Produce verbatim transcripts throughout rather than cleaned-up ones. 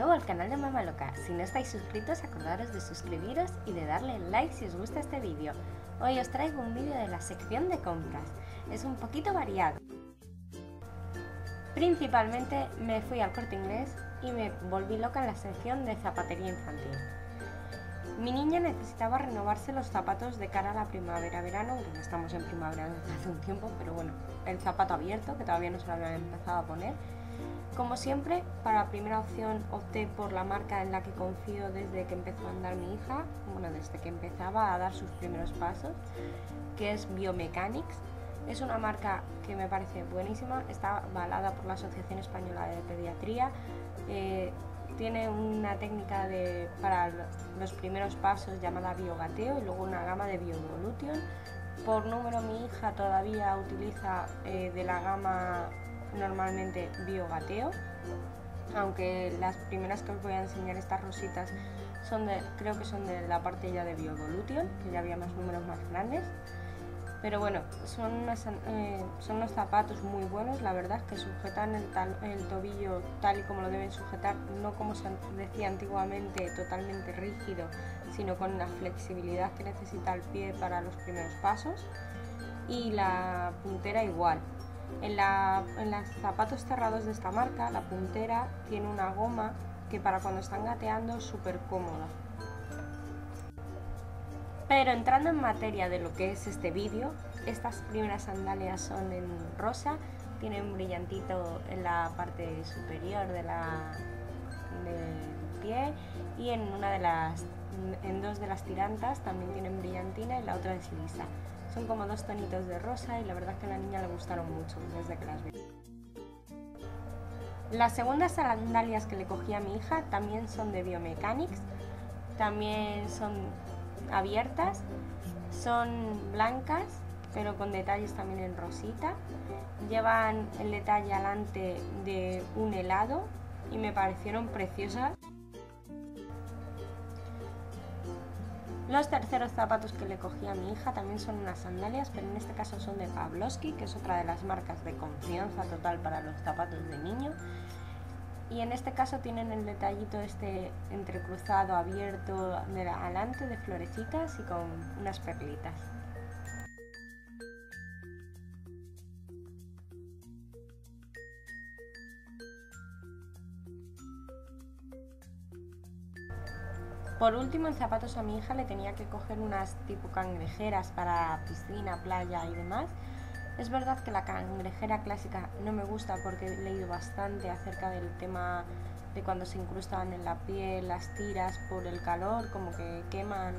nuevo al canal de Mama Loca. Si no estáis suscritos, acordaros de suscribiros y de darle like si os gusta este vídeo. Hoy os traigo un vídeo de la sección de compras. Es un poquito variado. Principalmente me fui al Corte Inglés y me volví loca en la sección de zapatería infantil. Mi niña necesitaba renovarse los zapatos de cara a la primavera-verano, aunque ya estamos en primavera desde hace un tiempo, pero bueno, el zapato abierto, que todavía no se lo habían empezado a poner. Como siempre, para la primera opción opté por la marca en la que confío desde que empezó a andar mi hija, bueno, desde que empezaba a dar sus primeros pasos, que es Biomecanics. Es una marca que me parece buenísima, está avalada por la Asociación Española de Pediatría, eh, tiene una técnica de, para los primeros pasos llamada Biogateo y luego una gama de Bioevolution. Por número, mi hija todavía utiliza eh, de la gama normalmente Biogateo, aunque las primeras que os voy a enseñar, estas rositas, son de, creo que son de la parte ya de Bioevolution, que ya había más números más grandes. Pero bueno, son, unas, eh, son unos zapatos muy buenos, la verdad, que sujetan el, tal, el tobillo tal y como lo deben sujetar, no como se decía antiguamente, totalmente rígido, sino con la flexibilidad que necesita el pie para los primeros pasos, y la puntera igual. En, la, en los zapatos cerrados de esta marca, la puntera tiene una goma que para cuando están gateando es súper cómoda. Pero entrando en materia de lo que es este vídeo, estas primeras sandalias son en rosa, tienen un brillantito en la parte superior de la, del pie, y en, una de las, en dos de las tirantas también tienen brillantina y la otra es lisa. Son como dos tonitos de rosa y la verdad es que a la niña le gustaron mucho desde que las vi. Las segundas sandalias que le cogí a mi hija también son de Biomechanics, también son abiertas, son blancas pero con detalles también en rosita, llevan el detalle alante de un helado y me parecieron preciosas. Los terceros zapatos que le cogí a mi hija también son unas sandalias, pero en este caso son de Pablosky, que es otra de las marcas de confianza total para los zapatos de niño. Y en este caso tienen el detallito este entrecruzado abierto de adelante de florecitas y con unas perlitas. Por último, en zapatos a mi hija le tenía que coger unas tipo cangrejeras para piscina, playa y demás. Es verdad que la cangrejera clásica no me gusta porque he leído bastante acerca del tema de cuando se incrustan en la piel las tiras por el calor, como que queman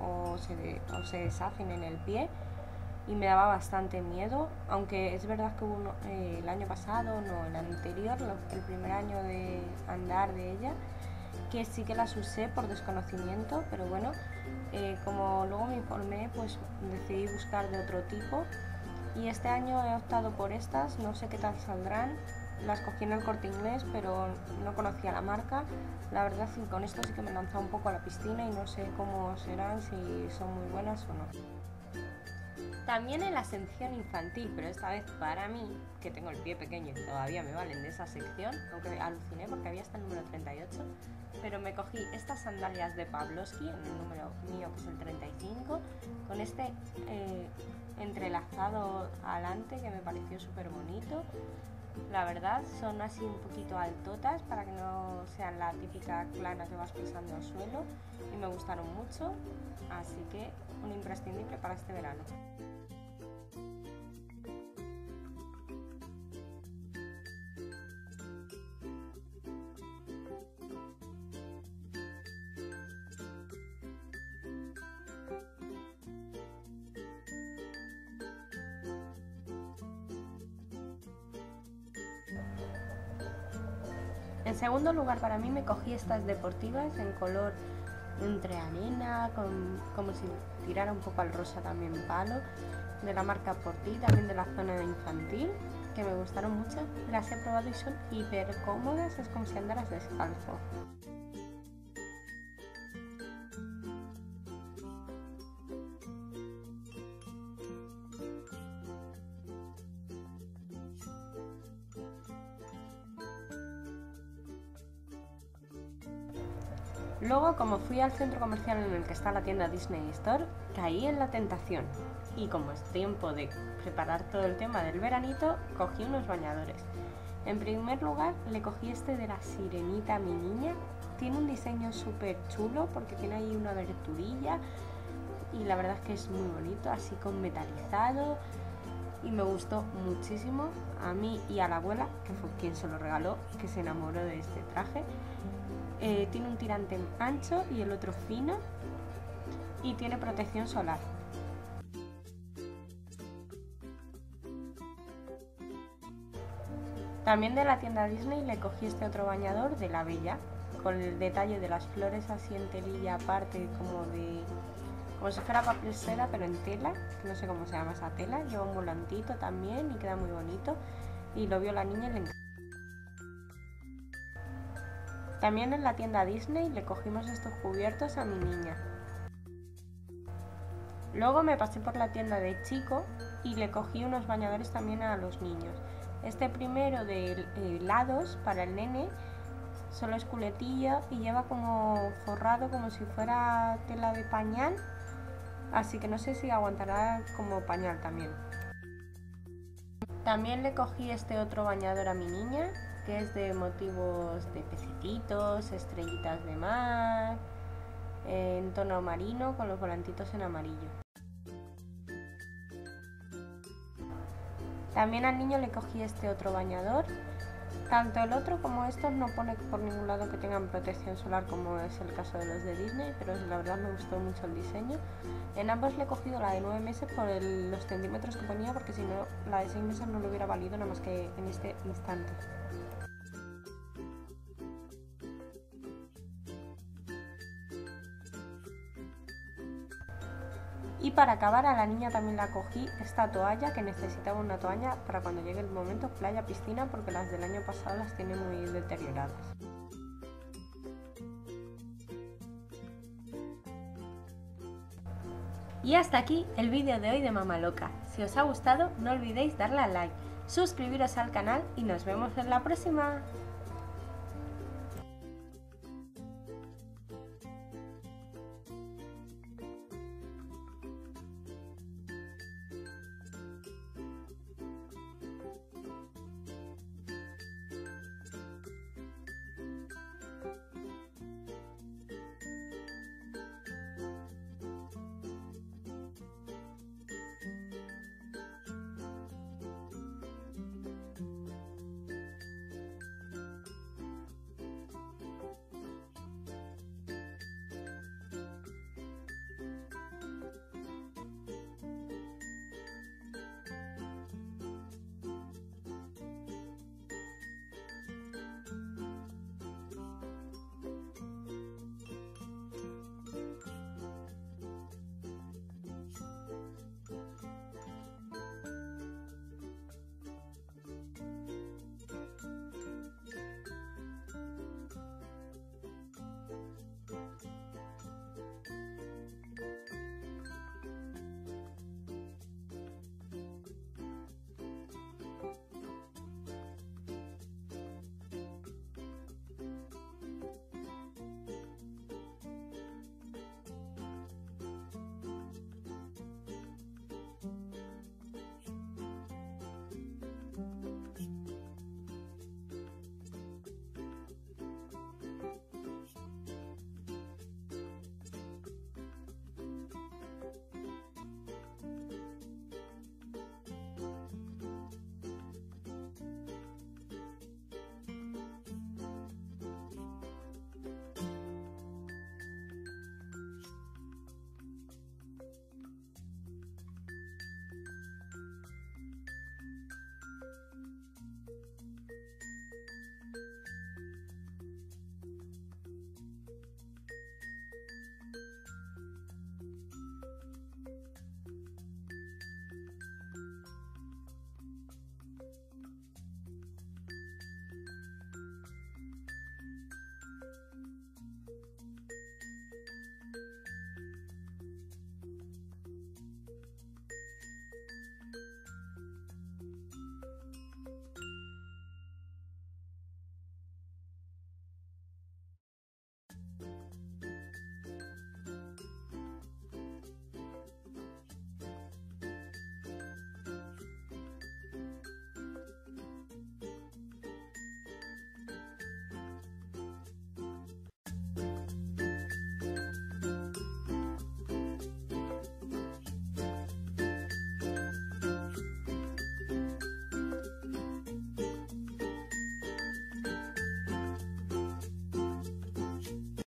o se, o se deshacen en el pie, y me daba bastante miedo, aunque es verdad que hubo uno, eh, el año pasado, no, el anterior, lo, el primer año de andar de ella, que sí que las usé por desconocimiento, pero bueno, eh, como luego me informé, pues decidí buscar de otro tipo. Y este año he optado por estas, no sé qué tal saldrán, las cogí en el Corte Inglés pero no conocía la marca. La verdad, con esto sí que me he lanzado un poco a la piscina y no sé cómo serán, si son muy buenas o no. También en la sección infantil, pero esta vez para mí, que tengo el pie pequeño y todavía me valen de esa sección, aunque aluciné porque había hasta el número treinta y ocho, pero me cogí estas sandalias de Pablosky, en el número mío que es el treinta y cinco, con este... Eh, entrelazado adelante que me pareció súper bonito. La verdad, son así un poquito altotas para que no sean la típica plana que vas pisando al suelo, y me gustaron mucho, así que un imprescindible para este verano. En segundo lugar para mí me cogí estas deportivas en color entre arena, con, como si tirara un poco al rosa también palo, de la marca Porti, también de la zona infantil, que me gustaron mucho. Las he probado y son hiper cómodas, es como si andaras descalzo. Luego, como fui al centro comercial en el que está la tienda Disney Store, caí en la tentación. Y como es tiempo de preparar todo el tema del veranito, cogí unos bañadores. En primer lugar, le cogí este de La Sirenita, mi niña. Tiene un diseño súper chulo porque tiene ahí una aberturilla y la verdad es que es muy bonito, así con metalizado, y me gustó muchísimo a mí y a la abuela, que fue quien se lo regaló, que se enamoró de este traje. Eh, tiene un tirante ancho y el otro fino y tiene protección solar. También de la tienda Disney le cogí este otro bañador de La Bella, con el detalle de las flores así en telilla aparte, como de como si fuera papel seda pero en tela, no sé cómo se llama esa tela, lleva un volantito también y queda muy bonito, y lo vio la niña y le encantó. También en la tienda Disney le cogimos estos cubiertos a mi niña. Luego me pasé por la tienda de Chicco y le cogí unos bañadores también a los niños. Este primero de helados para el nene, solo es culetilla y lleva como forrado como si fuera tela de pañal, así que no sé si aguantará como pañal también. También le cogí este otro bañador a mi niña, que es de motivos de pececitos, estrellitas de mar, en tono marino con los volantitos en amarillo. También al niño le cogí este otro bañador. Tanto el otro como estos no pone por ningún lado que tengan protección solar, como es el caso de los de Disney, pero la verdad me gustó mucho el diseño. En ambos le he cogido la de nueve meses por el, los centímetros que ponía, porque si no la de seis meses no le hubiera valido nada más que en este instante. Y para acabar, a la niña también la cogí esta toalla, que necesitaba una toalla para cuando llegue el momento playa, piscina, porque las del año pasado las tiene muy deterioradas. Y hasta aquí el vídeo de hoy de Mama Loca. Si os ha gustado, no olvidéis darle a like, suscribiros al canal y nos vemos en la próxima.